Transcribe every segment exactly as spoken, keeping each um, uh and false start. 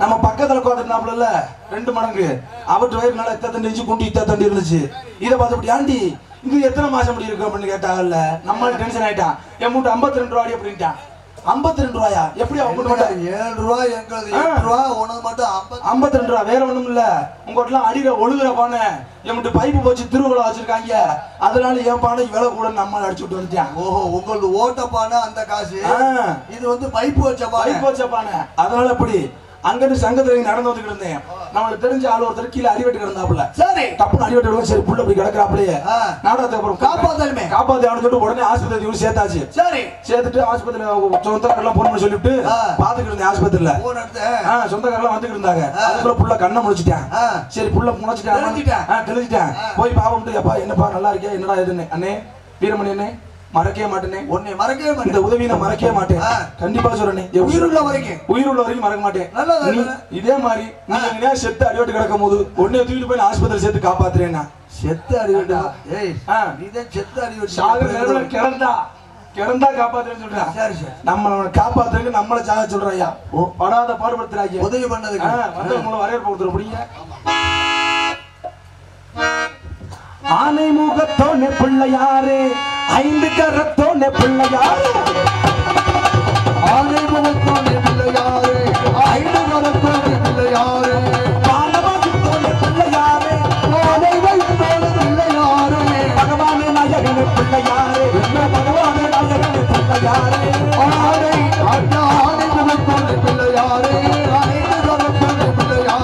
நம்ம பக்கத்துல உட்கார்ந்திருந்தாப்ல ரெண்டு மடங்கு அவர் டிரைவர் நல்லா எத்தனை குண்டி இத்தனை இருந்துச்சு. இதை பார்த்து ஆண்டி இன்னும் எத்தனை மாசம் அப்படி இருக்கும் அப்படின்னு கேட்டா இல்ல நம்மளுக்கு டென்ஷன் ஆயிட்டான். என் மூட்டை ஐம்பத்தி ரெண்டு ரூபாய் அப்படின்ட்டான். ஐம்பத்தி ரெண்டு ரூபாயா எப்படி ஏழு ரூபாய் ஐம்பத்தி ரெண்டு ரூபாய் வேற ஒண்ணும் இல்ல. உங்ககிட்ட அடியில ஒழுங்குற பானை எங்கிட்ட பைப்பு போச்சு திருவிழா வச்சிருக்காங்க. அதனால என் பானை விலை கூட நம்ம அடிச்சு விட்டு வந்துட்டான். ஓஹோ உங்களுக்கு ஓட்ட பானை அந்த காசு, இது வந்து பைப்பு வச்ச பைப்பு வச்ச பானை. அதனால அப்படி அங்கிட்டு சங்கத்துல நடந்து வந்துட்டு இருந்தேன். நம்மளுக்கு தெரிஞ்ச ஆள் ஒருத்தர் கீழே அடிவெட்டு கிடந்தாப்புல. சரி தப்புன்னு அடிவெட்டு சரி புள்ள அப்படி கிடக்குறாப்புலயே நாடகத்துக்கு காப்பாத்தாலுமே காப்பாத்தி அவனு சொல்லிட்டு உடனே ஆஸ்பத்திரி சேர்த்தாச்சு. சரி சேர்த்துட்டு ஆஸ்பத்திரி சொந்தக்காரெல்லாம் போன பண்ணி சொல்லிட்டு பாத்துக்கிட்டு இருந்தேன். ஆஸ்பத்திரியில சொந்தக்காரெல்லாம் வந்துட்டு இருந்தாங்க. அதுக்குள்ள புள்ள கண்ணை முடிச்சுட்டேன். சரி புள்ள முடிச்சுட்டேன் தெளிஞ்சிட்டேன். போய் பாவம்ட்டு அப்பா என்னப்பா நல்லா இருக்கேன் என்னடா எதுன்னு அண்ணே வீரமணி அண்ணே மறக்கவே மாட்டேனே உன்னை மறக்கவே மாட்டேன். இந்த உதவியை நான் மறக்கவே மாட்டேன். கண்டிப்பா சொல்றேன் உயிருள்ள வரைக்கும் உயிருள்ள வரைக்கும் மறக்க மாட்டேன். இதே மாதிரி நீங்க செத்து அடிவட்டு கிடக்கும் போது உன்னை தூக்கிட்டு போய் ஆஸ்பத்திரி சேர்த்து காப்பாத்துறேன்னா செத்து அடிவட்டா ஏய் நீதான் செத்து அடிவட்டு சாகர நேரத்துல கிடந்தா கிடந்தா காப்பாத்துறேன்னு சொல்றா. சரி சார் நம்ம காப்பாத்துறதுக்கு நம்மள சாக சொல்றாயா படாத பாடுபடுத்துறாங்க உதவி பண்ணதுக்கு வந்து உங்களை வரவேற்பு கொடுத்துரு முடியுங்க. ஆனை முகத்தோனே பிள்ளையாரே ஐந்து கரத்தோனே பிள்ளையாரே ஆனை முகத்தோனே பிள்ளையாரே ஐந்து கரத்தோனே பிள்ளையாரே பாலமகத்தோனே பிள்ளையாரே ஆனை வைத்தோனே பிள்ளையாரே பகவானே நாயகனே பிள்ளையாரே என்ன பகவானே நாயகனே பிள்ளையாரே ஆனை ஆனை முகத்தோனே பிள்ளையாரே ஐந்து கரத்தோனே பிள்ளையாரே.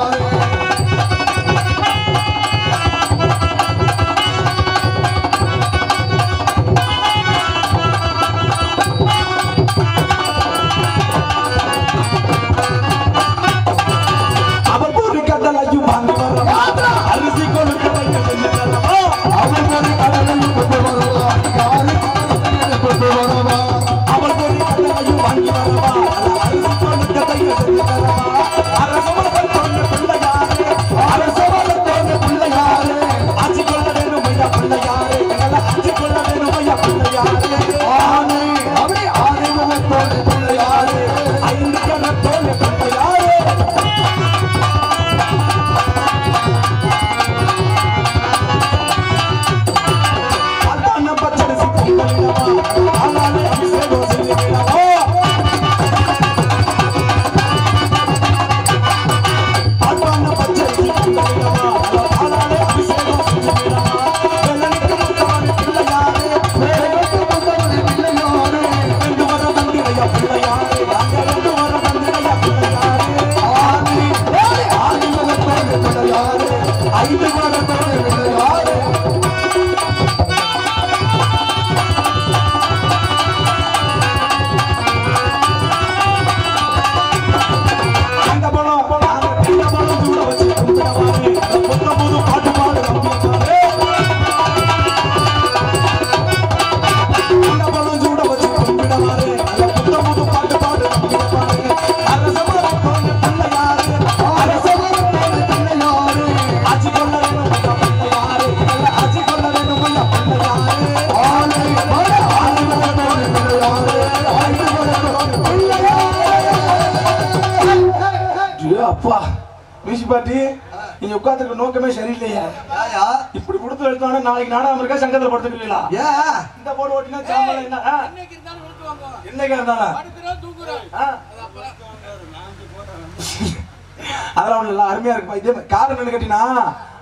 நாளைக்கு நாடாம இருக்க சங்கத்துல படுத்துக்கிறீங்களா? ஏன் இந்த போர்டு ஓட்டினா சாம்பல் என்ன இன்னைக்கு இருந்தாலும் விட்டுவாங்க. இன்னைக்கு இருந்தாலும் படுத்துறோ தூக்குறோம். அது அப்பலாம் தோணுது நான்கு போறேன். அதலாம் நல்லா அருமையா இருக்கு. இதே காரணம் என்ன கேட்டினா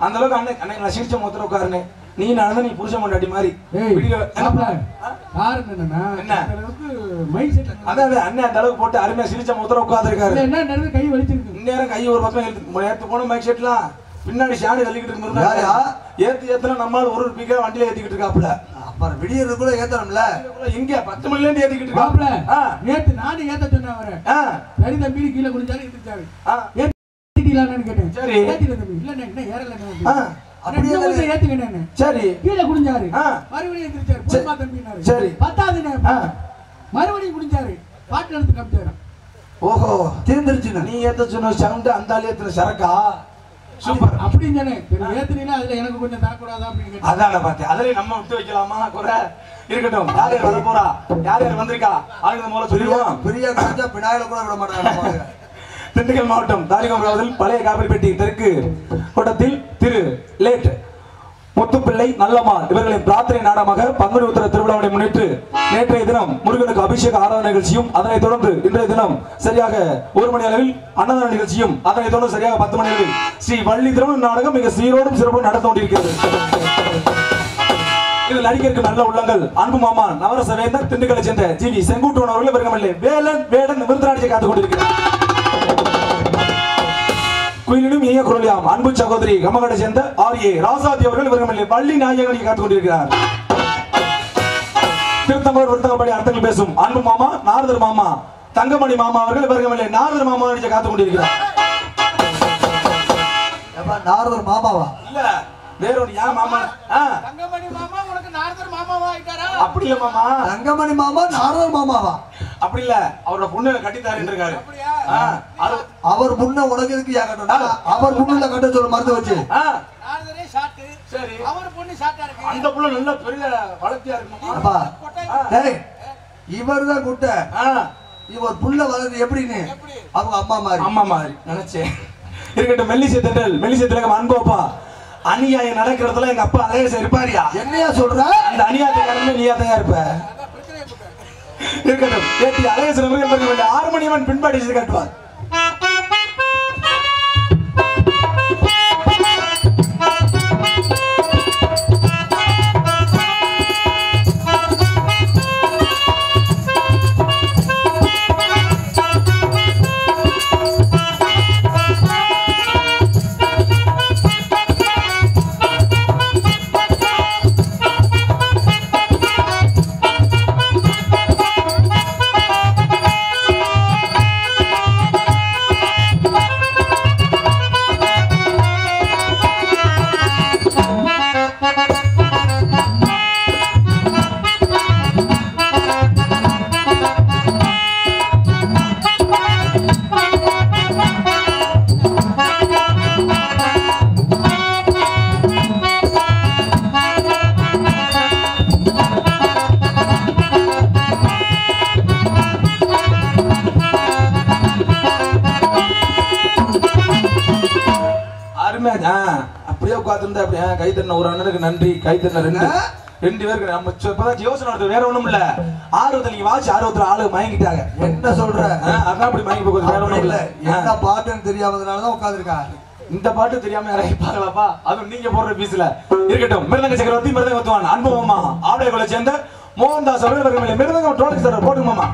அந்த அளவுக்கு அண்ணே அண்ணே நான் சிரிச்ச மொத்தர உட்கார்னே நீ நடந்து நீ புருஷ மண்டாட்டி மாதிரி வீடியோ என்னப்ல காரணம் என்னன்னா என்ன அளவுக்கு மைண்ட் செட் அதாவது அண்ணே அந்த அளவுக்கு போட்டு அருமையா சிரிச்ச மொத்தர உட்கார்ந்திருக்காரு. என்ன என்ன கை வலிச்சிருக்கு இன்னேரம் கை ஒரு பக்கம் எடுத்து போணும் மைக் செட்லாம் பின்னாடி சாணி தள்ளிக்கிட்டு இருந்தா ஏத்து ஏத்தலாம் நம்மளால ஒரு ரூபாய்க்கு வண்டியில ஏத்திக்கிட்டு இருக்காப்புல. அப்புறம் விடியறதுக்குள்ள ஏத்தணும்ல இங்க பத்து மணில இருந்து ஏத்திக்கிட்டு இருக்காப்புல. நேத்து நானும் ஏத்த சொன்னேன் அவரு சரி தம்பி கீழே குடிச்சாலும் ஏத்திட்டாரு. ஏத்திடலாம்னு கேட்டேன். சரி ஏத்திடலாம் தம்பி இல்ல என்ன ஏறலன்னு அப்படியே வந்து ஏத்துக்கிட்டேன்னு சரி கீழே குடிச்சாரு மறுபடியும் ஏத்திட்டாரு போமா தம்பினாரு. சரி பத்தாவது மறுபடியும் குடிச்சாரு பாட்டு எடுத்து காமிச்சாரு. ஓஹோ தீர்ந்துருச்சு நீ ஏத்த சொன்ன சவுண்ட் அந்த ஆளு ஏத்துற சரக்கா சூப்பர் அப்படின்னு ஏத்துனீங்கன்னா அதுல எனக்கு கொஞ்சம் தாக்கூடாதா அப்படின்னு கேட்டேன். அதான பார்த்தேன் அதுல நம்ம விட்டு வைக்கலாமா குறை இருக்கட்டும். யார் யார் வர போறா யார் யார் வந்திருக்கா ஆளுங்க மூலம் சொல்லிடுவோம். பெரிய காஞ்சா பினாயில கூட விட மாட்டாங்க திண்டுக்கல் மாவட்டம் தாலிகோபுரத்தில் பழைய காப்பிரிப்பட்டி தெற்கு கோட்டத்தில் திரு லேட் முத்துப்பிள்ளை நல்லமார் இவர்களின் பிரார்த்தனை நாடகமாக பங்குனி உத்திர திருவிழாவை முன்னிட்டு நேற்றைய தினம் முருகனுக்கு அபிஷேக ஆராதனை நிகழ்ச்சியும் அதனைத் தொடர்ந்து இன்றைய தினம் சரியாக ஒரு மணி அளவில் அன்னதான நிகழ்ச்சியும் அதனைத் தொடர்ந்து சரியாக பத்து மணி அளவில் ஸ்ரீ வள்ளி திருமண நாடகம் மிக சீரோடும் சிறப்போடு நடந்து கொண்டிருக்கிறது. இதில் நடிகருக்கு நல்ல உள்ளங்கள் அன்பு மாமா நவரசவேந்தர் திண்டுக்கலை சென்ற ஜி வி செங்குட்டுவன் அவர்கள் இவர்கள் வேலன் வேடன் விருதுநாட்சியை காத்துக் கொண்டிருக்கிறார். குயிலினும் இனிய குரலியாம் அன்பு சகோதரி கமகடை சேர்ந்த ஆர் ஏ ராசாதி அவர்கள் இவர்கள் வள்ளி நாயகனை காத்துக் கொண்டிருக்கிறார். திருத்தம்பூர் விருத்தகப்படி அர்த்தங்கள் பேசும் அன்பு மாமா நாரதர் மாமா தங்கமணி மாமா அவர்கள் இவர்கள் நாரதர் மாமா காத்துக் கொண்டிருக்கிறார். நாரதர் மாமாவா இல்ல வேறொரு யா மாமா தங்கமணி மாமா உனக்கு நாரதர் மாமாவா இருக்காரா? அப்படி இல்ல மாமா, தங்கமணி மாமா நாரதர் மாமாவா அப்படி இல்ல, அவரோட பொண்ணு கட்டித்தாருன்னு இருக்காரு. அவர் முன்ன உலகத்துக்கு யா கட்டடா அவர் முன்ன கட்ட சொல்ல மறந்து வச்சு நாரதரே ஷாட். சரி, அவர் பொண்ணு ஷாட்டா இருக்கு. அந்த புள்ள நல்ல பெரிய வளத்தியா இருக்கு அப்பா. டேய், இவர்தான் குட்ட. இவர் புள்ள வளர்ந்து எப்படின்னு அவங்க அம்மா மாதிரி அம்மா மாதிரி நினைச்சேன். இருக்கட்டும், மெல்லிசை தட்டல் மெல்லிசை திலகம் அன்போப்பா அநியாயம் நடக்கிறதுல எங்க அப்பா அதே இருப்பாரியா. என்னையா சொல்ற, அந்த அநியாயத்துக்காரன் நீயா தான் இருப்ப. இருக்கட்டும், ஏத்தி அழகேசன் அவர்கள் ஆறுமணியவன் பின்பாடி கட்டுவார். அப்படியே உட்கார்ந்து அப்படியே கை தண்ண ஒரு அண்ணனுக்கு நன்றி, கை தண்ண ரெண்டு ரெண்டு பேருக்கு நம்ம இப்பதான் யோசனை நடத்து. வேற ஒண்ணும் இல்ல, ஆர்வத்தில் வாட்சி ஆர்வத்துல ஆளு மயங்கிட்டாங்க. என்ன சொல்ற, அதான் அப்படி மயங்கி போகுது. வேற ஒண்ணும் இல்ல, என்ன பாட்டுன்னு தெரியாததுனாலதான் உட்காந்துருக்கா. இந்த பாட்டு தெரியாம யாரையும் பார்க்கலாப்பா, அதுவும் நீங்க போடுற பீஸ்ல. இருக்கட்டும், மிருதங்க சக்கரவர்த்தி மிருதங்க ஒத்துவான் அன்புமாமா ஆவடைய கொலை சேர்ந்த மோகன்தாஸ் அவர்கள் மிருதங்கம் டோலக்ஸ் சார் போட்டுமாமா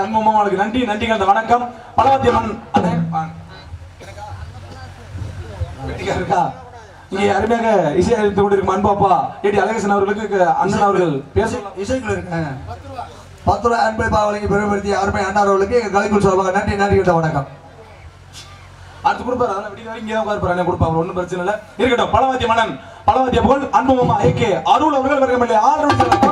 சண்முகம் அவர்களுக்கு நன்றி நன்றிகள் அந்த வணக்கம் பலவத்தியம்மன் அதே வெற்றிக்காரா இங்கே அருமையாக இசை அளித்து கொண்டிருக்கும் அன்பாப்பா ஏடி அழகேசன் அவர்களுக்கு அண்ணன் அவர்கள் பேச இசைக்குள்ள இருக்க பத்து ரூபாய் அன்பளிப்பாக வழங்கி பெருமைப்படுத்திய அருமை அண்ணா அவர்களுக்கு எங்கள் கலைக்குழு சார்பாக நன்றி நன்றிகள் வணக்கம். அடுத்து கொடுப்பாரு அதெல்லாம் விடிய வரைக்கும் இங்கே உட்கார்ப்பாரு என்ன கொடுப்பாரு ஒன்றும் பிரச்சனை இல்லை இருக்கட்டும். பலவத்திய மன்னன் பலவத்திய புகழ் அன்புமாமா ஐக்கே அருள் அவர்கள் வரவில்லை ஆறு நன்றி நன்றிகள் வணக்கம்.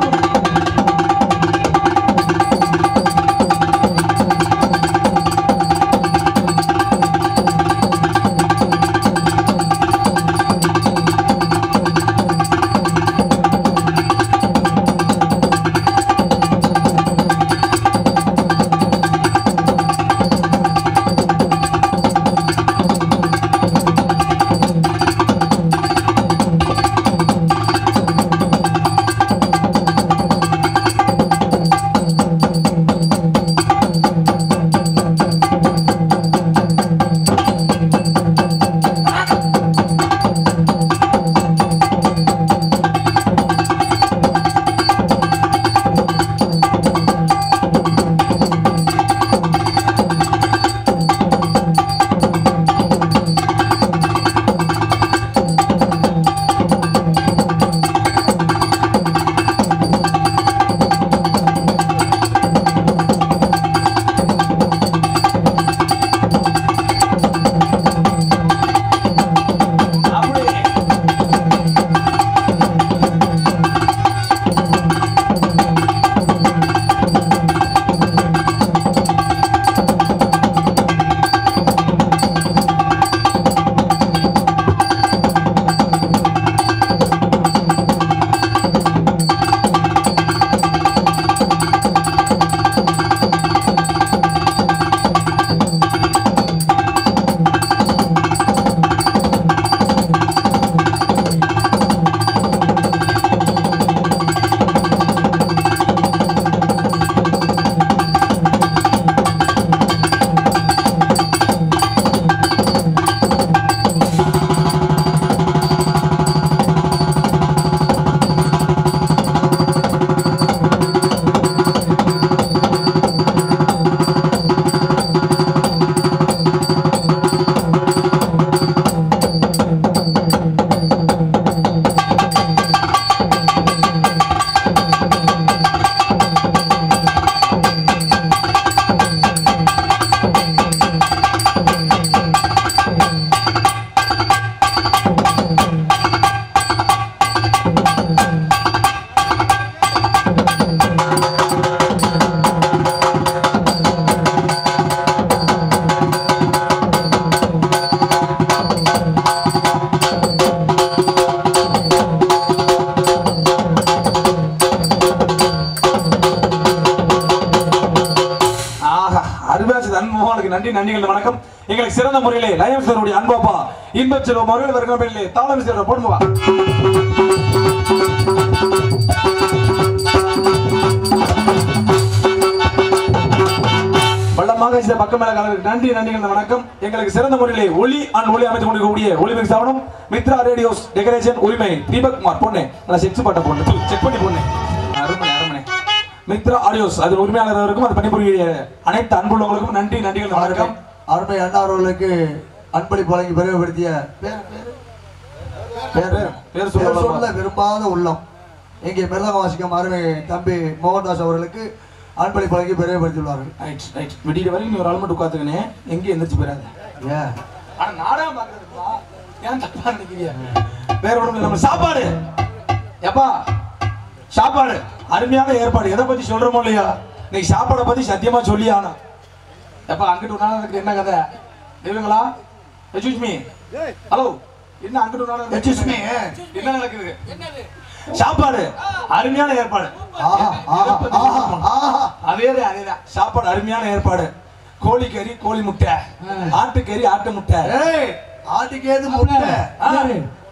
எங்களுக்கு சிறந்த முறையிலே லயம் சாருடைய அன்பாப்பா இன்ப செல்வம் அவர்கள் வருகிற தாளம் சேர்ற பொன்முகா வள்ளமாக செய்த பக்கம் மேல கலருக்கு நன்றி நன்றிகள் வணக்கம். எங்களுக்கு சிறந்த முறையிலே ஒளி அண்ட் ஒளி அமைத்துக் கொண்டிருக்கக்கூடிய ஒளிமிகு சாவனம் மித்ரா ரேடியோஸ் டெக்கரேஷன் உரிமை தீபக் குமார் பொண்ணே நல்லா செக் பட்ட பொண்ணு செக் பண்ணி பொண்ணு அருமை அருமை மித்ரா ஆடியோஸ் அது உரிமையாளர்களுக்கும் அது பணிபுரிய அனைத்து அன்புள்ளவர்களுக்கும் நன்றி நன்றிகள் வணக்கம். அருமை அண்ணா அவர்களுக்கு அன்பளிப்பு வழங்கி பெருமைப்படுத்திய விரும்பாத உள்ளம் இங்கே மெல்ல வாசிக்கும் அருமை தம்பி மோகன்தாஸ் அவர்களுக்கு அன்பளிப்பு வழங்கி பெருமைப்படுத்தியுள்ளார்கள். ரைட் ரைட் விடிய வரைக்கும் நீ ஒரு ஆள் மட்டும் உட்காந்துக்கினே எங்கேயும் எந்திரிச்சு போயிடாத வேற ஒன்றும் நம்ம சாப்பாடு எப்பா சாப்பாடு அருமையான ஏற்பாடு எதை பற்றி சொல்கிறோமோ இல்லையா இன்னைக்கு சாப்பாடை பற்றி சத்தியமாக சொல்லி ஆனா எப்போ அங்கிட்டு ஒரு நாள் எனக்கு என்ன கதை தெரியுங்களா எச்மி ஹலோ என்ன அங்கிட்டு ஒரு நாள் எச்மி என்ன நடக்குது சாப்பாடு அருமையான ஏற்பாடு அதே தான் அதே தான் சாப்பாடு அருமையான ஏற்பாடு கோழிக்கறி கோழி முட்டை ஆட்டுக்கறி ஆட்டு முட்டை ஆட்டுக்கேது முட்டை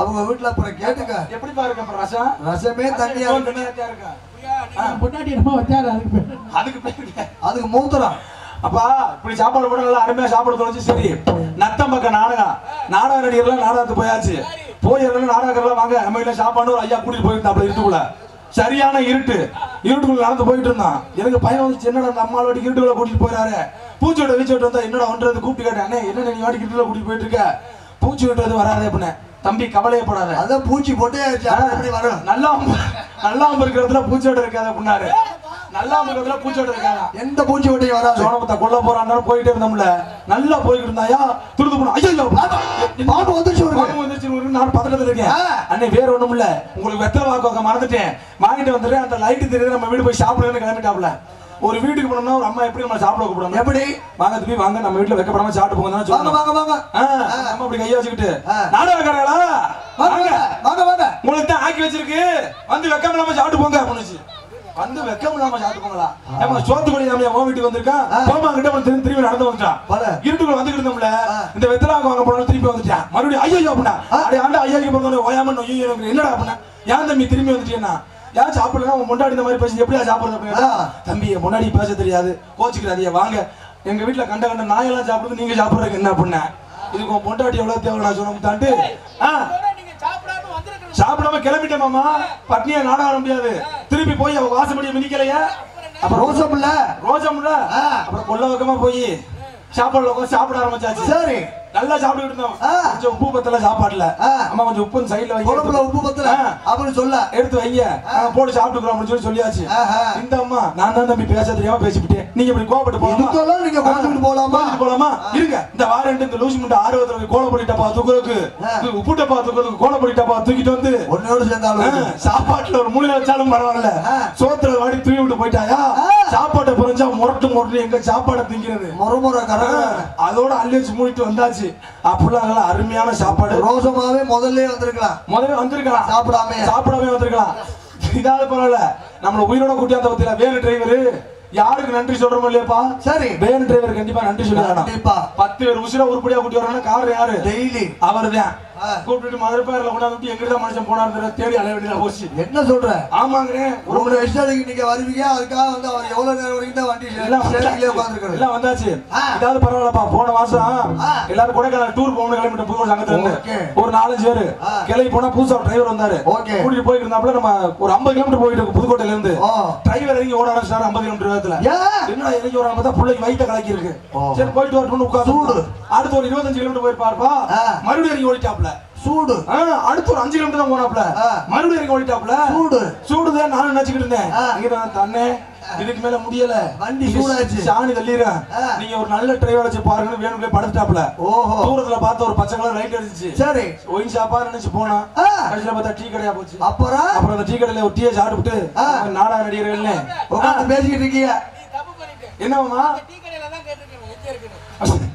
அவங்க வீட்டுல அப்புறம் கேட்டுக்க எப்படி பாருங்க ரசம் ரசமே தண்ணியா இருக்கு அதுக்கு அதுக்கு மூத்துறான் அப்பா இப்படி சாப்பாடு போட நல்லா அருமையா சாப்பாடு தோணுச்சு சரி நத்தம் பக்கம் நாடகம் நாடக நடிகர்லாம் நாடகத்துக்கு போயாச்சு போய் எல்லாம் நாடகர்லாம் வாங்க நம்ம வீட்டுல சாப்பாடு ஒரு ஐயா கூட்டிட்டு போயிருந்தா அப்படி இருட்டுக்குள்ள சரியான இருட்டு இருட்டுக்குள்ள நடந்து போயிட்டு இருந்தான் எனக்கு பயம் வந்துச்சு என்னடா அந்த அம்மாவோட இருட்டுக்குள்ள கூட்டிட்டு போயிறாரு பூச்சியோட வீச்சோட வந்தா என்னடா ஒன்றது கூப்பிட்டு கேட்டேன் என்ன நீ வாடி இருட்டுக்குள்ள கூட்டிட்டு போயிட்டு இருக்க பூச்சி விட்டுறது வராது அப்படின்னு தம்பி கவலையப்படாத அதான் பூச்சி போட்டு எப்படி வரும் நல்லா நல்லா இருக்கிறதுல பூச்சியோட இருக்காது அப்படின்னாரு நல்லா இருக்கிறதுல பூச்சோட இருக்காங்க எந்த பூச்சி விட்டையும் வராது சோனபத்தா கொள்ள போறான்னு போயிட்டே இருந்தோம்ல நல்லா போயிட்டு இருந்தாயா துருது போன ஐயோ பாம்பு வந்துச்சு ஒரு பாம்பு வந்துச்சு ஒரு நான் பதட்டத்துல இருக்கேன் அண்ணே வேற ஒண்ணும் இல்ல உங்களுக்கு வெத்த வாக்கோக்க மறந்துட்டேன் வாங்கிட்டு வந்துரு அந்த லைட் தெரியுது நம்ம வீடு போய் சாப்பிடுறேன்னு கிளம்பிட்டாப்ல ஒரு வீட்டுக்கு போனோம்னா ஒரு அம்மா எப்படி நம்ம சாப்பிட கூப்பிடுறாங்க எப்படி வாங்க திருப்பி வாங்க நம்ம வீட்டுல வைக்கப்படாம சாப்பிட்டு போங்கன்னு சொல்லுவாங்க வாங்க வாங்க நம்ம அப்படி கையை வச்சுக்கிட்டு நாடகக்காரங்களா வாங்க வாங்க வாங்க உங்களுக்கு தான் ஆக்கி வச்சிருக்கு வந்து வைக்கப்படாம சாப்பிட்டு போங்க அப்படினுச்சு வந்து வெக்கம் இல்லாம சாப்பிட்டுங்களா நம்ம சோத்துக்குடி நம்ம ஓ வீட்டுக்கு வந்திருக்கா போமா கிட்ட வந்து திரும்பி நடந்து வந்துட்டான் இருட்டுக்குள்ள வந்துட்டு இருந்தோம்ல இந்த வெத்தலாக்கு வாங்க போறோம் திருப்பி வந்துட்டான் மறுபடியும் ஐயோ அப்படின்னா அடே ஆண்டா ஐயாக்கு போறோம் ஓயாம ஐயோ என்னடா அப்படின்னா ஏன் தம்பி திரும்பி வந்துட்டேன்னா யார் சாப்பிடலாம் உன் முன்னாடி இந்த மாதிரி பேசி எப்படியா சாப்பிடுறது அப்படின்னா தம்பி என் முன்னாடி பேச தெரியாது கோச்சிக்கிறாதியா வாங்க எங்க வீட்டுல கண்ட கண்ட நாயெல்லாம் சாப்பிடுறது நீங்க சாப்பிடுறதுக்கு என்ன அப்படின்னா இதுக்கு உன் பொண்டாட்டி எவ்வளவு தேவைடா சொன்னோம் தாண்டு சாப்பிடாம கிளம்பிட்டேன் மாமா பட்னியா நாடகம் முடியாது திருப்பி போய் அவ வாசப்படியை மிதிக்கலையா அப்ப ரோசம் இல்ல ரோசம் இல்ல அப்புறம் கொள்ள பக்கமா போய் சாப்பாடுல உட்காந்து சாப்பிட ஆரம்பிச்சாச்சு சரி நல்லா சாப்பிட்டு இருந்தோம் கொஞ்சம் உப்பு பத்தல சாப்பாடுல அம்மா கொஞ்சம் உப்பு சைடுல வைங்க கொழம்புல உப்பு பத்தல அப்படின்னு சொல்ல எடுத்து வைங்க போட்டு சாப்பிட்டுக்கிறோம் அப்படின்னு சொல்லி சொல்லியாச்சு இந்த அம்மா நான் தான் தம்பி பேச தெரியாம பேசிவிட்டேன் நீங்க இப்படி கோபப்பட்டு போகலாம் நீங்க கோபப்பட்டு போலாமா போலாமா இருங்க இந்த வாரண்டு இந்த லூசி முட்டை ஆர்வத்துல கோலம் போட்டுட்டப்பா தூக்குறதுக்கு உப்பு டப்பா தூக்குறதுக்கு கோலம் போட்டுட்டப்பா தூக்கிட்டு வந்து ஒன்னோடு சேர்ந்தாலும் சாப்பாட்டுல ஒரு மூளை வச்சாலும் பரவாயில்ல சோத்துல வாடி தூவி விட்டு போயிட்டாயா சாப்பாட்டை புரிஞ்சா முரட்டு முரட்டு எங்க சாப்பாடை திங்கிறது முறமுறை கரை அதோட அள்ளிச்சு மூடிட்டு வந்தாச்சு அப்படிலாம் அருமையான சாப்பாடு ரோசமாவே முதல்ல வந்திருக்கலாம் முதல்ல வந்திருக்கலாம் சாப்பிடாம சாப்பிடாம வந்திருக்கலாம் இதாவது பரவாயில்ல நம்மள உயிரோட கூட்டியாந்த பத்தில வேறு டிரைவர் யாருக்கு நன்றி சொல்றோமோ இல்லையாப்பா சரி வேன் டிரைவர் கண்டிப்பா நன்றி சொல்லணும் கண்டிப்பா பத்து பேர் உசிரா உருப்படியா கூட்டி வரானே கார் யாரு டெய்லி அவர்தான் கூப்பிட்டு மதுரைப்பேர்ல கொண்டாந்து எங்க தான் மனுஷன் போனாரு தேடி அலைய வேண்டியதா போச்சு என்ன சொல்ற ஆமாங்கறே ஒரு ஒரு விஷயத்துக்கு நீங்க வருவீங்க அதுக்காக வந்து அவர் எவ்வளவு நேரம் வரைக்கும் தான் வண்டி எல்லாம் சேரிலே உட்கார்ந்திருக்காரு எல்லாம் வந்தாச்சு இதாவது பரவாயில்லப்பா போன மாசம் எல்லாரும் கொடைக்கானல் டூர் போகணும் கிளம்பிட்டு போய் ஒரு சங்கத்துல இருந்து ஒரு நாலஞ்சு பேர் கிளம்பி போனா பூசா டிரைவர் வந்தாரு கூட்டிட்டு போயிட்டு இருந்தாப்ல நம்ம ஒரு ஐம்பது கிலோமீட்டர் போயிட்டு புதுக்கோட்டையில இருந்து டிரைவர் இறங்கி ஓட ஆரம்பிச்சாரு ஐம்பது கிலோமீட்டர் என்ன இறங்கி ஒரு ஐம்பது பிள்ளைக்கு வயிற்ற கலக்கி இருக்கு சரி போயிட்டு வரணும்னு உட்கார்ந்து அடுத்து ஒரு இருபத்தஞ்சு கிலோமீட்டர் போயிருப்பாருப்பா மறுபடியும் இறங்கி ஓடிட்டாப்ல சூடு அடுத்து ஒரு அஞ்சு கிலோமீட்டர் தான் போனாப்ல மறுபடியும் இறங்கி ஓடிட்டாப்ல சூடு சூடுதான் நானும் நினைச்சுக்கிட்டு இருந்தேன் தண்ணே இதுக்கு மேல முடியல வண்டி சூடாச்சு சாணி தள்ளிறேன் நீங்க ஒரு நல்ல டிரைவர் வச்சு பாருங்கன்னு வேணும்ல படுத்துட்டாப்ல ஓஹோ தூரத்துல பார்த்த ஒரு பச்சை கலர் லைட் அடிச்சு சரி ஒயின் ஷாப்பா நினைச்சு போனா கடைசில பார்த்தா டீ கடையா போச்சு அப்புறம் அப்புறம் அந்த டீ கடையில ஒரு டீயை சாப்பிட்டுட்டு நாடா நடிகர்கள்னு உட்கார்ந்து பேசிக்கிட்டு இருக்கீங்க என்னம்மா டீ கடையில தான் கேட்டிருக்கீங்க எங்க இருக்குன்னு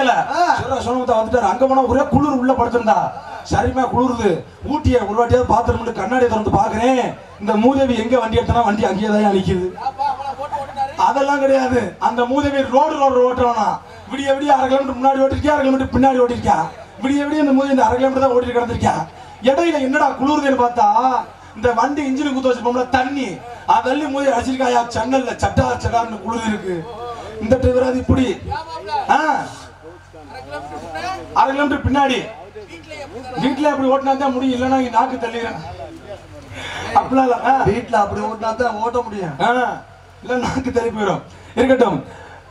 என்னடா குளிருது பார்த்தா இந்த வண்டி இன்ஜின் குத்து வச்சிருப்போம்ல தண்ணி அதள்ளி மூடி அடிச்சிருக்காயா சன்னல்ல சட்டா சடார்னு குளிர் இருக்கு இந்த டிரைவர் அது இப்படி அரை கிலோமீட்டர் பின்னாடி வீட்டுல அப்படி ஓட்டினா தான் முடியும் இல்லைன்னா நாக்கு தள்ளிடுறேன் அப்படிலாம் இல்ல வீட்டுல அப்படி ஓட்டினா தான் ஓட்ட முடியும் இல்ல நாக்கு தள்ளி போயிடும் இருக்கட்டும்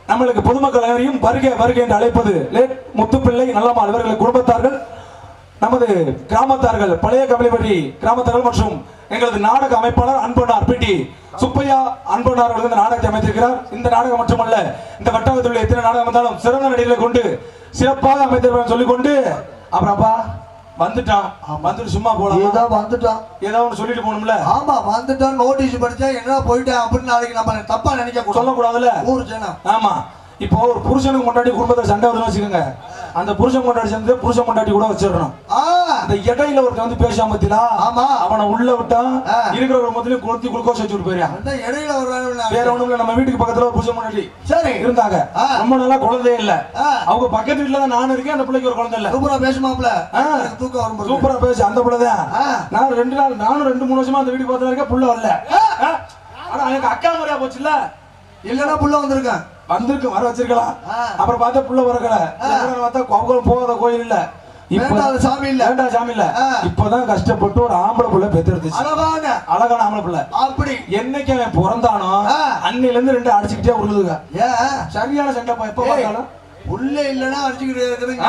நம்மளுக்கு பொதுமக்கள் அனைவரையும் வருகை வருகை என்று அழைப்பது லேட் முத்துப்பிள்ளை நல்லம்மாள் இவர்கள் குடும்பத்தார்கள் நமது கிராமத்தார்கள் பழைய கபலைப்பட்டி கிராமத்தார்கள் மற்றும் எங்களது நாடக அமைப்பாளர் அன்பனார் பிடி சுப்பையா அன்பனார் அவர்கள் இந்த நாடகத்தை அமைத்திருக்கிறார். இந்த நாடகம் மட்டுமல்ல, இந்த வட்டாரத்தில் உள்ள எத்தனை நாடகம் வந்தாலும் சிறந்த நடிகளை கொண்டு சிறப்பாக அமைத்திருப்பார் சொல்லிக்கொண்டு அப்புறப்பா வந்துட்டான் வந்துட்டு சும்மா போலாம் ஏதோ வந்துட்டான் ஏதோ ஒன்று சொல்லிட்டு போகணும்ல. ஆமா வந்துட்டான் நோட்டீஸ் படிச்சா என்ன போயிட்டேன் அப்படின்னு நாளைக்கு நம்ம தப்பா நினைக்க சொல்லக்கூடாதுல்ல ஊர் ஜனம். ஆமா இப்போ ஒரு புருஷனுக்கு முன்னாடி குடும்பத்தை சண்டை வருதுன்னு வச்சுக்கோங்க, அந்த புருஷன் கொண்டாடி சேர்ந்து புருஷன் கொண்டாடி கூட வச்சிடணும். அந்த இடையில ஒருத்த வந்து பேசாம திலா ஆமா அவனை உள்ள விட்டான் இருக்கிற ஒரு முதலையும் கொளுத்தி குளுக்கோஸ் வச்சுட்டு போயிடான். அந்த இடையில ஒரு வேற ஒண்ணும் நம்ம வீட்டுக்கு பக்கத்துல ஒரு புருஷன் முன்னாடி சரி இருந்தாங்க, ரொம்ப நல்லா குழந்தையே இல்ல, அவங்க பக்கத்து வீட்டுல தான் நானும் இருக்கேன், அந்த பிள்ளைக்கு ஒரு குழந்தை இல்ல, சூப்பரா பேசுமாப்ல தூக்கம் வரும் சூப்பரா பேசு, அந்த பிள்ளைதான் நான் ரெண்டு நாள் நானும் ரெண்டு மூணு வருஷமா அந்த வீட்டுக்கு பார்த்துதான் இருக்கேன், புள்ள வரல. ஆனா எனக்கு அக்கா முறையா போச்சுல்ல, இல்லன்னா புள்ள வந்திருக்கேன் வந்திருக்கு வர வச்சிருக்கலாம், அப்புறம் பார்த்தா புள்ள வரக்கல பார்த்தா கோவில் போகாத கோயில் இல்ல இப்பதான் கஷ்டப்பட்டு ஒரு ஆம்பளை புள்ள பெற்று அழகான ஆம்பளை புள்ள. அப்படி என்னைக்கு அவன் பிறந்தானோ அன்னையில இருந்து ரெண்டு அடிச்சுக்கிட்டே உருளுதுங்க, சரியான சண்டை எப்ப பார்த்தாலும் உள்ள இல்லன்னா அடிச்சுக்கிட்டே இருக்குதுங்க.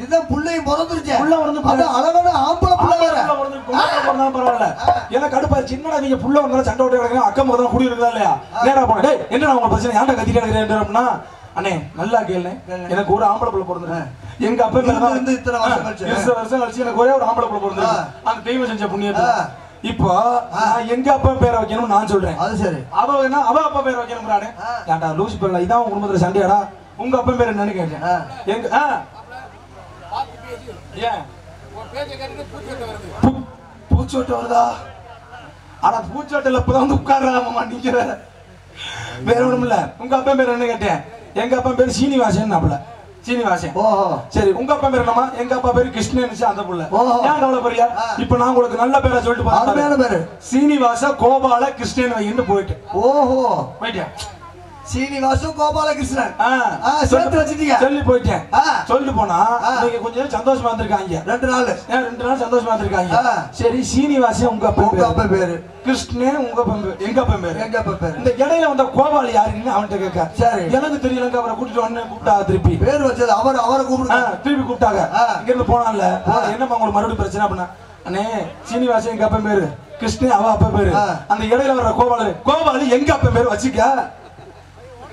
இதுதான் புள்ளையும் பிறந்துருச்சு, புள்ள வந்து அழகான ஆம்பளை புள்ள வேற பிறந்தாலும் பரவாயில்ல, ஏன்னா கடுப்பா சின்னடா நீங்க புள்ள வந்தாலும் சண்டை ஓட்ட கிடக்குங்க, அக்கம் பக்கத்தான் கூடி இருக்கா இல்லையா நேரா போனே என்ன உங்க பிரச்சனை ஏன்டா கத்திட்டு கிடக்குறேன் அப்படின்னா அண்ணே நல்லா கேளு எனக்கு ஒரு ஆம்பளை புள்ள பிறந்தேன், எங்க அப்பா மேல வந்து இத்தனை வருஷம் கழிச்சு இருபது வருஷம் கழிச்சு எனக்கு ஒரே ஒரு ஆம்பளை புள்ள பிறந்தேன், அந்த தெய்வம் செஞ்ச புண்ணியத்துல இப்போ எங்க அப்பா பேரை வைக்கணும் நான் சொல்றேன், அது சரி அவ என்ன அவ அப்பா பேரை வைக்கணும்றானே ஏன்டா லூசு பேர்ல இதான் உங்க குடும்பத்துல சண்டையாடா உங்க அப்பா பேர் என்னன்னு கேட்டேன். எங்க பூச்சோட்ட வருதா ஆனா பூச்சோட்டல இப்பதான் உட்கார்றாமா நிக்கிற வேற ஒண்ணும் இல்ல. உங்க அப்பா பேர் என்ன கேட்டேன், எங்க அப்பா பேர் சீனிவாசன் அப்பல சீனிவாசன். ஓஹோ சரி உங்க அப்பா பேர் என்னமா, எங்க அப்பா பேரு கிருஷ்ணன் அந்த புள்ள. ஏன் அவ்வளவு பெரிய இப்ப நான் உங்களுக்கு நல்ல பேரை சொல்லிட்டு பாருங்க பேரு சீனிவாச கோபால கிருஷ்ணன் வைன்னு போயிட்டு. ஓஹோ போயிட்டேன் சீனிவாசு கோபாலகிருஷ்ணன் சேர்த்து வச்சுட்டீங்க சொல்லி போயிட்டேன். சொல்லிட்டு போனா நீங்க கொஞ்சம் சந்தோஷமா இருந்திருக்காங்க, ரெண்டு நாள் ரெண்டு நாள் சந்தோஷமா இருந்திருக்காங்க. சரி சீனிவாசன் உங்க அப்பா உங்க அப்பா பேரு கிருஷ்ணன் உங்க அப்பா எங்க அப்பா பேரு எங்க அப்பா பேரு. இந்த இடையில வந்த கோபால் யாருன்னு அவன்கிட்ட கேட்க, சரி எனக்கு தெரியலங்க அவரை கூட்டிட்டு வந்து கூப்பிட்டாங்க திருப்பி பேர் வச்சது அவர் அவரை கூப்பிட்டு திருப்பி கூப்பிட்டாங்க. இங்க இருந்து போனான்ல என்னமா உங்களுக்கு மறுபடியும் பிரச்சனை அப்படின்னா அண்ணே சீனிவாசன் எங்க அப்பா பேரு கிருஷ்ணன் அவ அப்பா பேரு, அந்த இடையில வர கோபால் கோபால் எங்க அப்பா பேரு வச்சுக்க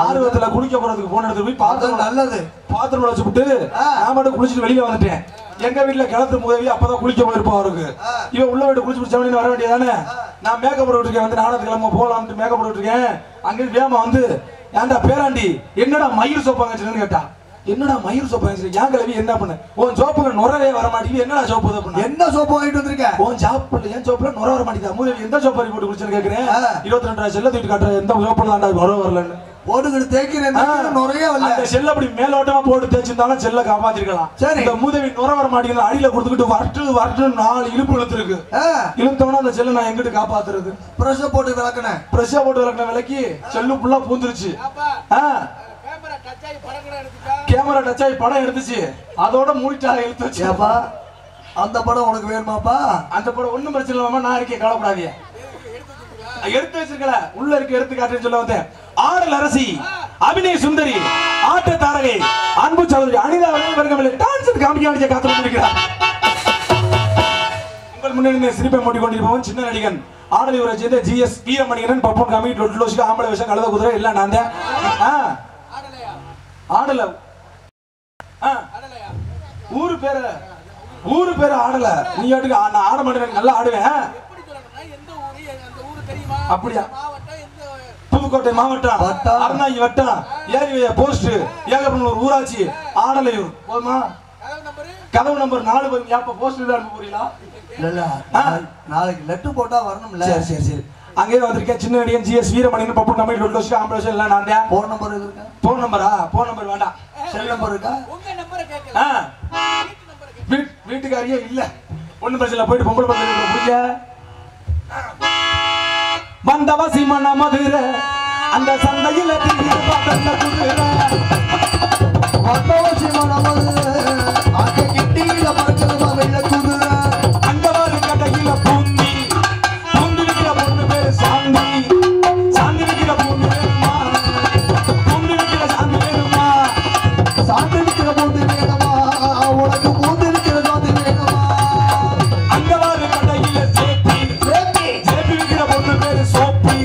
ஆர்வத்துல குளிக்க போறதுக்கு போன இடத்துல போய் பாத்திரம் நல்லது பாத்திரம் வச்சுட்டு நான் மட்டும் குளிச்சுட்டு வெளியில வந்துட்டேன். எங்க வீட்டுல கிளத்து முதவி அப்பதான் குளிக்க போயிருப்பா அவருக்கு, இவன் உள்ள வீட்டு குளிச்சு பிடிச்சவனு வர வேண்டியதானே, நான் மேக்கப் போட்டு இருக்கேன் வந்து நாடகத்து கிளம்ப போலாம்னு மேக்கப் போட்டு இருக்கேன். அங்க வேமா வந்து ஏன்டா பேராண்டி என்னடா மயிர் சோப்பாங்கன்னு கேட்டா, என்னடா மயிர் சோப்பு ஏன் கிளவி என்ன பண்ண உன் சோப்புல நுரையே வர மாட்டேங்குது, என்னடா சோப்பு என்ன சோப்பு வாங்கிட்டு வந்திருக்கேன் உன் சாப்பிடல என் சோப்புல நுர வர மாட்டேங்குது முதவி எந்த சோப்பாரி போட்டு குளிச்சுன்னு கேட்கிறேன். இருபத்தி ரெண்டாயிரம் செல்ல தூக்கிட்டு காட்டுறேன் எந்த சோப்புல தாண்டா நுர வரலன்னு போடுகிட்டு தேய்க்கிறேன் நுறைய வரல, செல்ல அப்படி மேலோட்டமா போட்டு தேய்ச்சிருந்தாலும் செல்ல காப்பாத்திருக்கலாம். சரி இந்த மூதவி நுர வர மாட்டேங்குது அடியில கொடுத்துக்கிட்டு வரட்டு வரட்டு நாலு இழுப்பு இழுத்துருக்கு, இழுத்தோன்னா அந்த செல்ல நான் எங்கிட்டு காப்பாத்துறது, பிரஷ போட்டு விளக்கினேன் பிரஷ போட்டு விளக்கின விலைக்கு செல்லு புல்லா பூந்துருச்சு, கேமரா டச் ஆகி படம் எடுத்துச்சு அதோட மூடிச்சாலை இழுத்து வச்சுப்பா. அந்த படம் உனக்கு வேணுமாப்பா, அந்த படம் ஒண்ணும் பிரச்சனை இல்லாம நான் இருக்கேன் கவலைப்படாதீங்க எடுத்து வச்சிருக்கல உள்ள இருக்க எடுத்து காட்டுன்னு சொல்ல வந்தேன். ஆடல் அரசி அபிநய சுந்தரி ஆட்ட தாரகை அன்பு சௌதரி அனிதா வர்க்கமலை டான்ஸ் காமிக்க காத்து கொண்டிருக்கிறார். உங்கள் முன்னே சிரிப்பை மூட்டிக் கொண்டிருப்பவன் சின்ன நடிகன் ஆடலை உரை சேர்ந்த ஜி எஸ் வீரமணிகரன் பப்பன் காமி டொட்டு லோசிகா ஆம்பளை விஷயம் கழுத குதிரை எல்லாம் நான் தான் ஆடல ஊரு பேரு ஊரு பேரு ஆடல நீ ஆட்டுக்கு நான் ஆட மாட்டேன் நல்லா ஆடுவேன் அப்படியா புதுக்கோட்டை மாவட்டம் அருணாகி வட்டம் ஏரிவைய போஸ்ட் ஏகப்பநல்லூர் ஊராட்சி ஆடலையூர் போதுமா கதவு நம்பர் நாலு போஸ்ட் அனுப்ப போறீங்களா இல்ல நாளைக்கு லெட்டர் போட்டா வரணும்ல. சரி சரி சரி அங்கே வந்திருக்கேன் சின்ன நடிகன் ஜி எஸ் வீரமணிகரன் பப்பு கம்பெனி ரெண்டு வருஷம் ஆம்பளை வருஷம் எல்லாம் நான் போன் நம்பர் இருக்கா போன் நம்பரா போன் நம்பர் வேண்டாம் செல் நம்பர் இருக்கா வீட்டுக்காரியே இல்ல ஒன்னும் பிரச்சனை போயிட்டு பொம்பளை பிடிக்க வந்தவசி மனமதுர அந்த சந்தையில திரிய பதன்ன குதிர வந்தவசி மனமதுர அந்த கிட்டியில பறக்குற வெள்ள குதிர அண்டவாறு கடையில பூந்தி பூந்தி விக்கிற பொண்ணு பேரு சாந்தி சாந்தி விக்கிற பொண்ணு பேருமா பூந்தி விக்கிற சாந்தி பேருமா சாந்தி விக்கிற பூந்தி வேணுமா உனக்கு பூந்தி இருக்கிற சாந்தி வேணுமா அண்டவாறு கடையில சேப்பி சேப்பி விக்கிற பொண்ணு பேரு சோப்பி